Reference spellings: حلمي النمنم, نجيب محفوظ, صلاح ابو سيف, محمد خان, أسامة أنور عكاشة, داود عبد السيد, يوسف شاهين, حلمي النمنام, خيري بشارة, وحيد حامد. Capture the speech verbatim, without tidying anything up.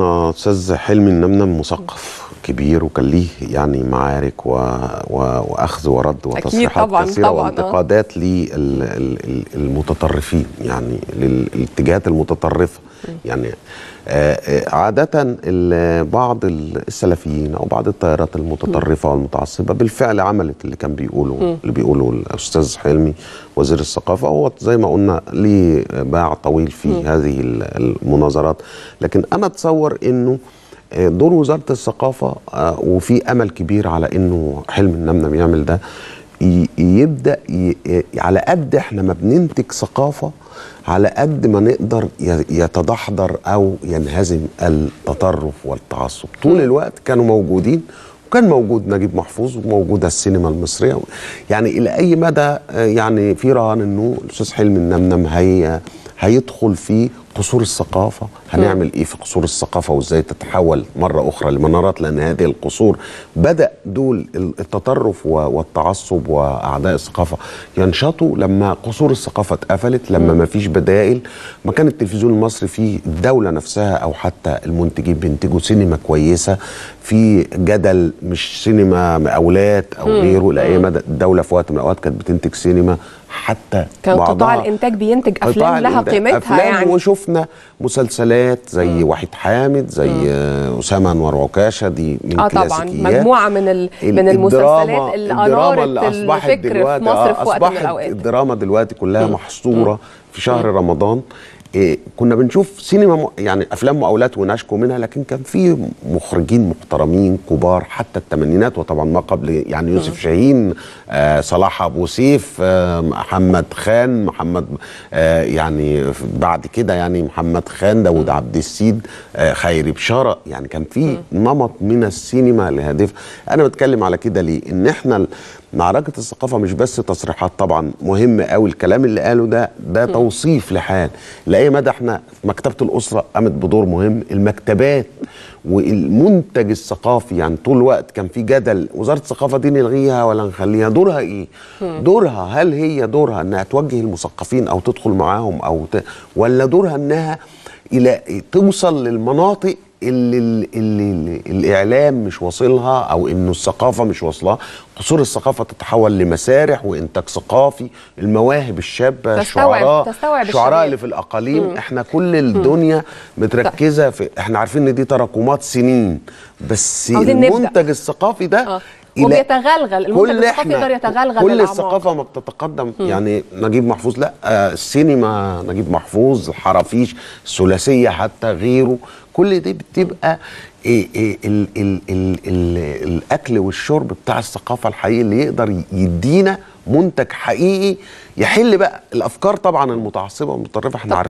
أستاذ حلمي النمنم مثقف كبير، وكان ليه يعني معارك و... و... وأخذ ورد وتصريحات طبعاً كثيرة طبعاً وانتقادات للمتطرفين يعني للاتجاهات المتطرفة. يعني عادة بعض السلفيين أو بعض التيارات المتطرفة والمتعصبة بالفعل عملت اللي كان بيقوله اللي بيقوله الأستاذ حلمي وزير الثقافة، هو زي ما قلنا ليه باع طويل في م. هذه المناظرات. لكن أنا أتصور أنه دور وزارة الثقافة وفي أمل كبير على أنه حلمي النمنم يعمل ده، يبدأ على قد احنا ما بننتج ثقافة على قد ما نقدر يتدحضر أو ينهزم التطرف والتعصب. طول الوقت كانوا موجودين، وكان موجود نجيب محفوظ وموجودة السينما المصرية. يعني إلى أي مدى يعني في رهان أنه الأستاذ حلمي النمنم هي هيدخل في قصور الثقافة؟ هنعمل إيه في قصور الثقافة وإزاي تتحول مرة أخرى لمنارات؟ لأن هذه القصور بدأ دول التطرف والتعصب وأعداء الثقافة ينشطوا لما قصور الثقافة اتقفلت، لما ما فيش بدائل، ما كان التلفزيون المصري فيه الدولة نفسها أو حتى المنتجين بينتجوا سينما كويسة في جدل، مش سينما مقاولات أو غيره. لأي مدى الدولة في وقت من الأوقات كانت بتنتج سينما، حتى كان قطاع الإنتاج بينتج أفلام لها قيمتها أفلام يعني. وشفنا مسلسلات زي مم. وحيد حامد، زي مم. أسامة أنور عكاشة، دي من آه طبعا مجموعة من ال... من المسلسلات اللي أنارت الفكر في مصر في وقت من الأوقات. الدراما دلوقتي كلها مم. محصورة مم. في شهر مم. رمضان. إيه كنا بنشوف سينما يعني أفلام مقاولات ونشكو منها، لكن كان في مخرجين محترمين كبار حتى الثمانينات وطبعا ما قبل، يعني يوسف شاهين، آه صلاح ابو سيف، آه محمد خان، محمد آه يعني بعد كده يعني محمد خان، داود عبد السيد، آه خيري بشارة. يعني كان في نمط من السينما لهدف. انا بتكلم على كده ليه؟ ان احنا معركة الثقافة مش بس تصريحات، طبعا مهم قوي الكلام اللي قاله ده، ده م. توصيف لحال. لأي مدى احنا مكتبة الأسرة قامت بدور مهم، المكتبات والمنتج الثقافي. يعني طول الوقت كان في جدل، وزارة الثقافة دي نلغيها ولا نخليها؟ دورها ايه؟ م. دورها، هل هي دورها انها توجه المثقفين او تدخل معاهم او ت... ولا دورها انها الى توصل للمناطق اللي, اللي الإعلام مش واصلها أو إنه الثقافة مش واصلها؟ قصور الثقافة تتحول لمسارح وإنتاج ثقافي، المواهب الشابة، الشعراء الشعراء اللي في الأقاليم. مم. إحنا كل الدنيا مم. متركزة في، إحنا عارفين إن دي تراكمات سنين، بس المنتج الثقافي ده آه. وبيتغلغل المنتج الثقافي، يقدر يتغلغل كل الثقافه ما بتتقدم. م. يعني نجيب محفوظ، لا آه السينما نجيب محفوظ، الحرافيش، الثلاثيه، حتى غيره، كل دي بتبقى إيه إيه ال ال ال ال الاكل والشرب بتاع الثقافه الحقيقي اللي يقدر يدينا منتج حقيقي يحل بقى الافكار طبعا المتعصبه والمتطرفه. احنا